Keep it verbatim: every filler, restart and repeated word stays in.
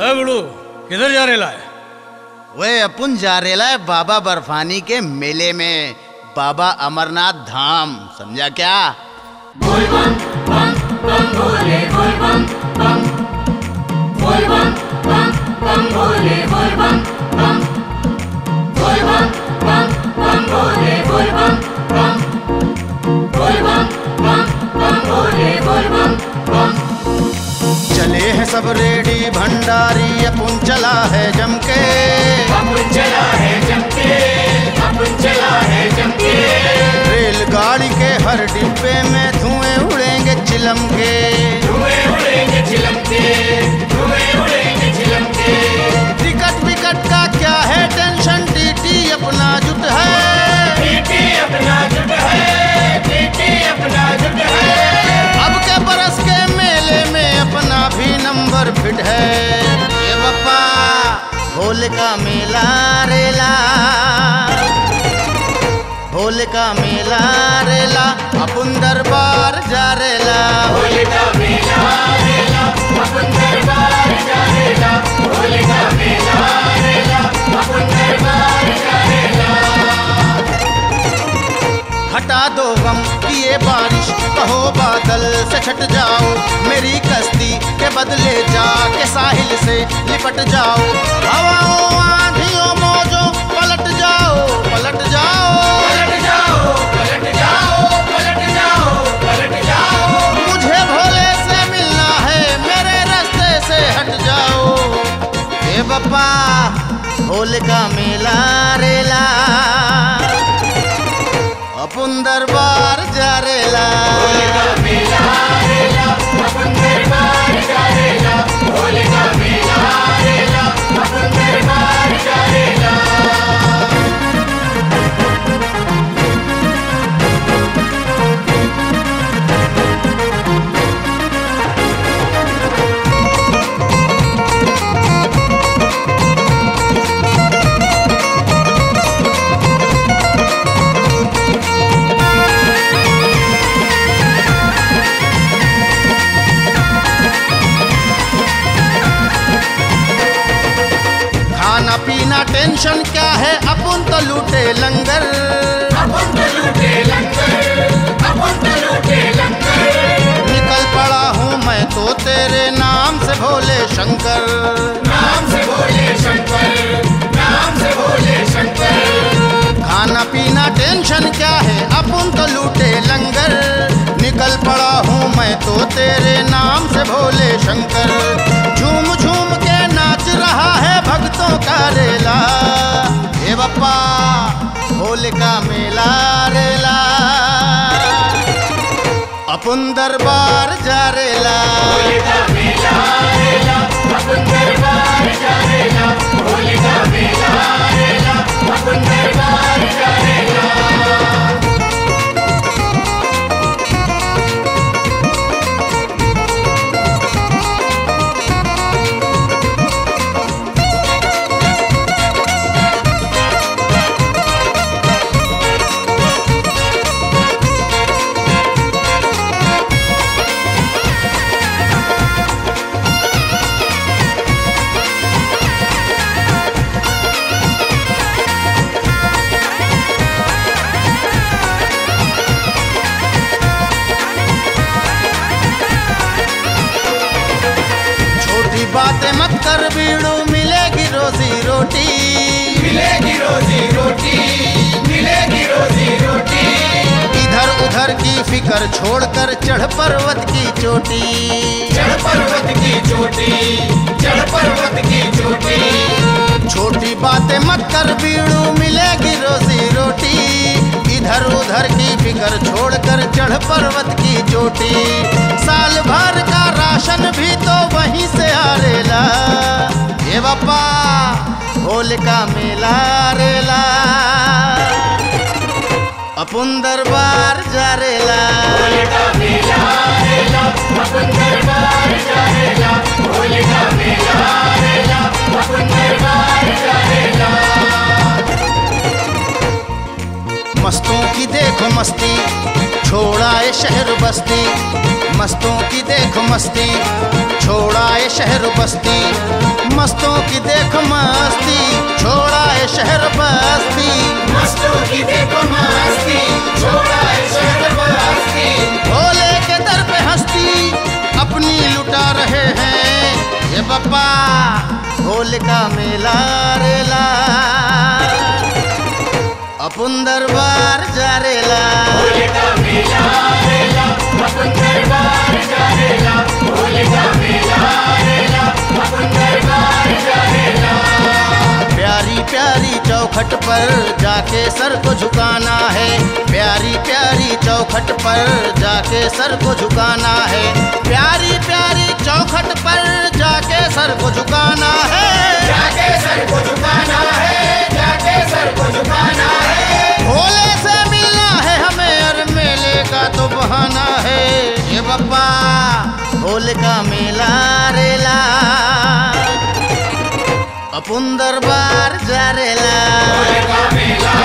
अरे बड़ू किधर जा रेला है? वे अपन जा रेला है बाबा बर्फानी के मेले में, बाबा अमरनाथ धाम, समझा क्या? बोल बम बम बम भोले बोल बम बम, बोल बम बम बम भोले बोल बम बम, बोल बम बम बम भोले बोल बम बम, बोल बम बम बम भोले बोल बम बम। चले हैं सब रेडी भंडारी, अपुन चला है जमके, अपुन चला है जमके, अपुन चला है जमके। रेलगाड़ी के हर डिब्बे में धुएं उड़ेंगे चिलमके, धुएं उड़ेंगे चिलमके, धुएं उड़ेंगे चिलमके। टिकट विकट का क्या है टेंशन, टीटी अपना जुट है, टीटी अपना जुट है, टीटी अपना जुट है। अब के बरस के मेले में अपना भी नंबर फिट है। ये बप्पा भोले का मेला रेला, भोले का मेला रेला, अपन दरबार जा रेला, भोले का मेला रेला, अपन दरबार जा रेला, भोले का मेला रेला, अपन दरबार जा रेला। हटा दो गम की ये बारिश, कहो बादल से छट जाओ, मेरी कश्ती के बदले जा के साहिल से लिपट जाओ। हवाओं आंधियों मौजों पलट जाओ, पलट जाओ, पलट जाओ, पलट जाओ, पलट जाओ, पलट जाओ। मुझे भोले से मिलना है, मेरे रास्ते से हट जाओ। हे बप्पा भोले का मेला रेला, अपन दरबार जा रेला, भोले का मेला रेला, अपन दरबार जा रेला, भोले का मेला रेला, अपन दरबार जा रेला। पीना टेंशन क्या है, अपन तो लूटे लंगर, अपन तो लूटे लंगर, अपन तो लूटे लंगर। निकल पड़ा हूँ मैं तो तेरे नाम से भोले शंकर, नाम से भोले शंकर, नाम से भोले शंकर। खाना पीना टेंशन क्या है, अपन तो लूटे लंगर, निकल पड़ा हूँ मैं तो तेरे नाम से भोले शंकर। झूम झूम के नाच रहा है भक्तों का रेला, हे बप्पा भोले का मेला रेला, अपन दरबार जा रेला, भोले का मेला रेला, अपन दरबार जा रेला, भोले का मेला रेला, अपन दरबार जा रेला। बातें मत कर बीड़ू, मिलेगी रोजी रोटी, मिलेगी रोजी रोटी, मिलेगी रोजी रोटी। इधर उधर की फिक्र छोड़कर चढ़ पर्वत की चोटी, चढ़ पर्वत की चोटी, चढ़ पर्वत की चोटी। छोटी बातें मत कर बीड़ू, मिलेगी रोजी रोटी, इधर उधर की फिक्र छोड़कर चढ़ पर्वत की चोटी। साल भर का राशन भी तो वहीं से आरेला, ये बापा भोले का मेला रेला, अपन दरबार जा रेला, भोले का मेला रेला, अपन दरबार जा रेला, भोले का मेला रेला, अपन दरबार जा रेला। मस्तों की देखो मस्ती, छोड़ा ये शहर बस्ती, मस्तों की देखो मस्ती, छोड़ा ये शहर बस्ती, मस्तों की देखो मस्ती, छोड़ा है शहर बस्ती, मस्तों की देखो मस्ती, छोड़ा है शहर बस्ती। भोले के दर पे हस्ती अपनी लुटा रहे हैं, ये बप्पा भोले का मेला रेला, अपन दरबार जा रेला, भोले का मेला रेला, अपन दरबार जा रेला, भोले का मेला रेला, अपन दरबार जा रेला। प्यारी प्यारी चौखट पर जाके सर को झुकाना है, प्यारी प्यारी चौखट पर जाके सर को झुकाना है, प्यारी प्यारी चौखट पर जाके सर को झुकाना है, जाके सर को झुकाना है, जाके सर को झुकाना है। भोले से मिलना है हमें और मेले का तो बहाना है, ये बप्पा भोले का मेला रेला, अपन दरबार जा रेला।